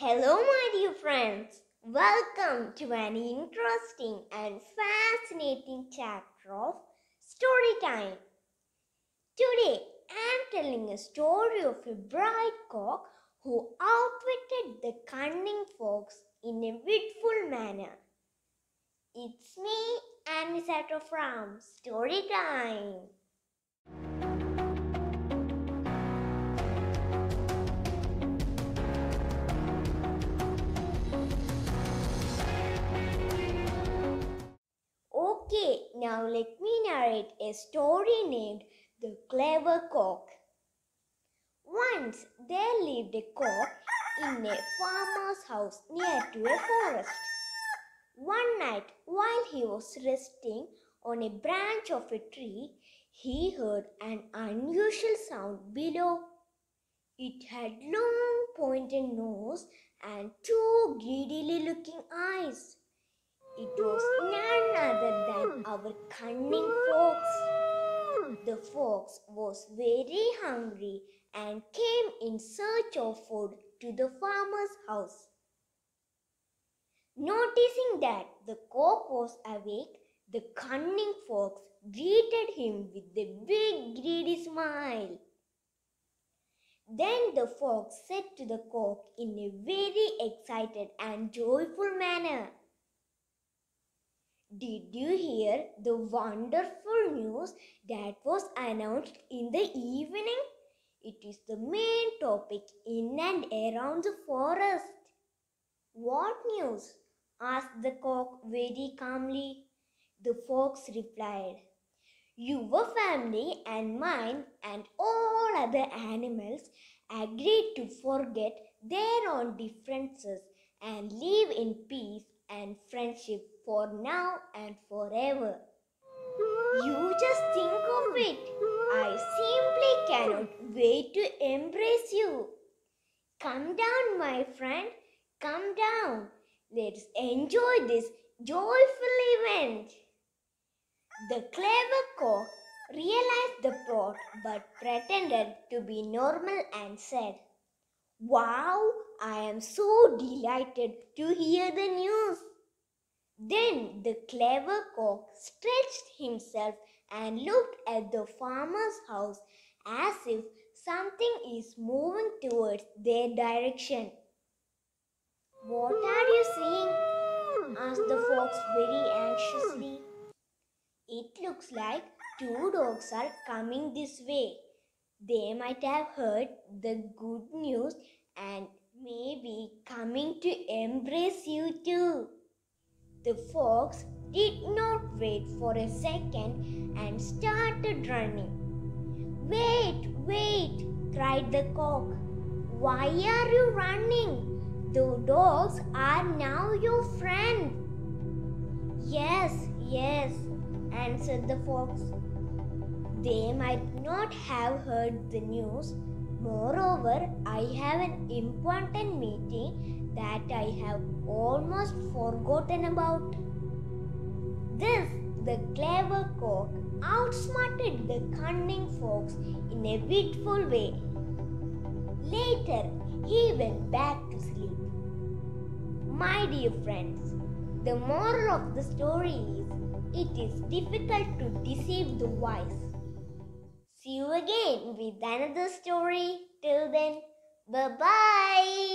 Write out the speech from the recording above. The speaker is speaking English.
Hello my dear friends, welcome to an interesting and fascinating chapter of Storytime. Today I am telling a story of a bright cock who outwitted the cunning fox in a witful manner. It's me, Anmy Sato from Storytime. Now let me narrate a story named The Clever Cock. Once there lived a cock in a farmer's house near to a forest. One night while he was resting on a branch of a tree, he heard an unusual sound below. It had a long pointed nose and two greedily looking eyes. It was none other than our cunning fox. The fox was very hungry and came in search of food to the farmer's house. Noticing that the cock was awake, the cunning fox greeted him with a big greedy smile. Then the fox said to the cock in a very excited and joyful manner, "Did you hear the wonderful news that was announced in the evening? It is the main topic in and around the forest." "What news?" asked the cock very calmly. The fox replied, "Your family and mine and all other animals agreed to forget their own differences and live in peace and friendship for now and forever. You just think of it. I simply cannot wait to embrace you. Come down, my friend. Come down. Let's enjoy this joyful event." The clever cock realized the plot but pretended to be normal and said, "Wow, I am so delighted to hear the news." Then the clever cock stretched himself and looked at the farmer's house as if something is moving towards their direction. "What are you seeing?" asked the fox very anxiously. "It looks like two dogs are coming this way. They might have heard the good news and may be coming to embrace you too." The fox did not wait for a second and started running. "Wait, wait," cried the cock. "Why are you running? The dogs are now your friend." "Yes, yes," answered the fox. "They might not have heard the news. Moreover, I have an important meeting that I have almost forgotten about." This, the clever cock outsmarted the cunning fox in a witful way. Later, he went back to sleep. My dear friends, the moral of the story is, it is difficult to deceive the wise. See you again with another story. Till then, bye-bye.